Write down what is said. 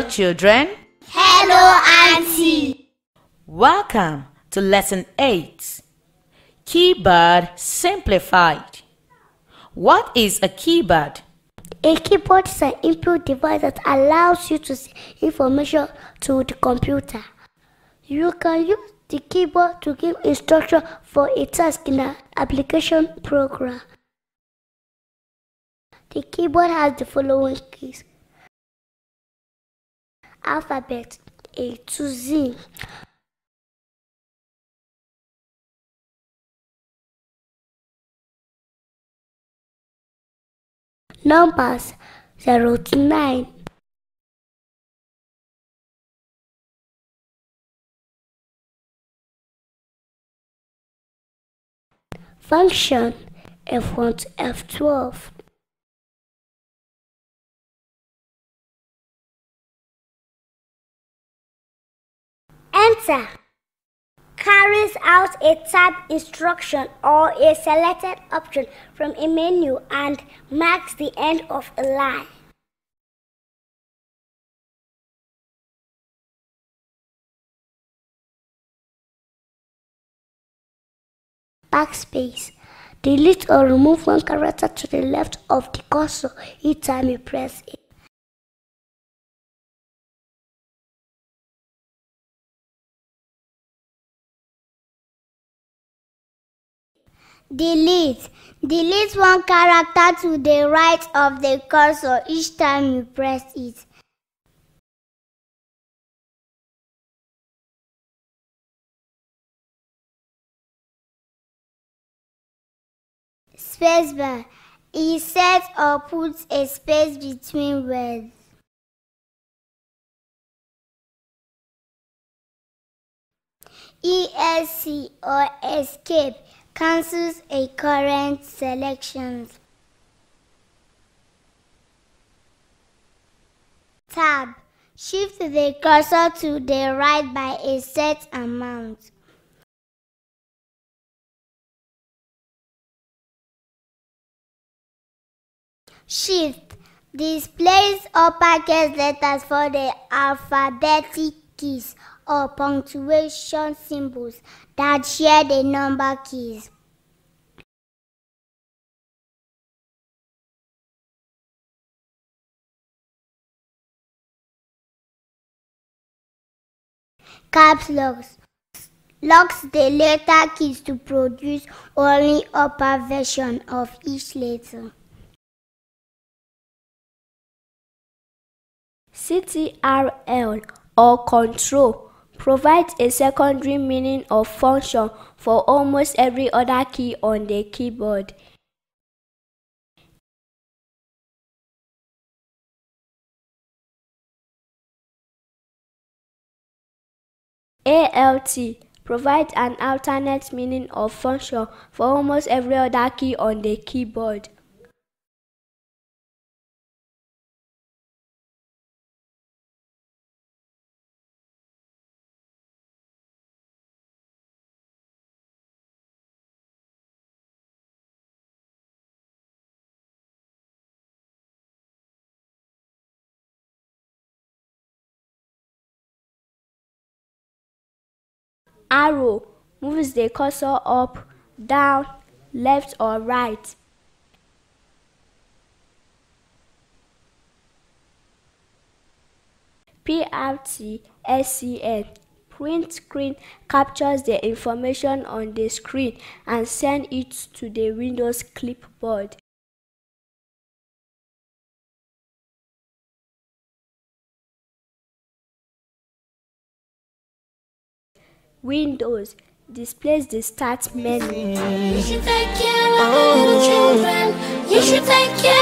Hello children. Hello auntie. Welcome to lesson 8. Keyboard simplified. What is a keyboard? A keyboard is an input device that allows you to send information to the computer. You can use the keyboard to give instructions for a task in an application program. The keyboard has the following keys: alphabet A to Z, numbers 0 to 9, function F1 to F12, enter carries out a typed instruction or a selected option from a menu and marks the end of a line. Backspace. Delete or remove one character to the left of the cursor each time you press it. Delete. Delete one character to the right of the cursor each time you press it. Spacebar. It sets or puts a space between words. ESC or escape cancels a current selection. Tab. Shift the cursor to the right by a set amount. Shift displays uppercase letters for the alphabetic keys or punctuation symbols that share the number keys. Caps locks. Locks the letter keys to produce only upper version of each letter. CTRL or control provides a secondary meaning or function for almost every other key on the keyboard. ALT provides an alternate meaning or function for almost every other key on the keyboard. Arrow moves the cursor up, down, left or right. PRT/SCN print screen captures the information on the screen and sends it to the Windows clipboard. Windows displays the start menu. You should take care of your children. You should take care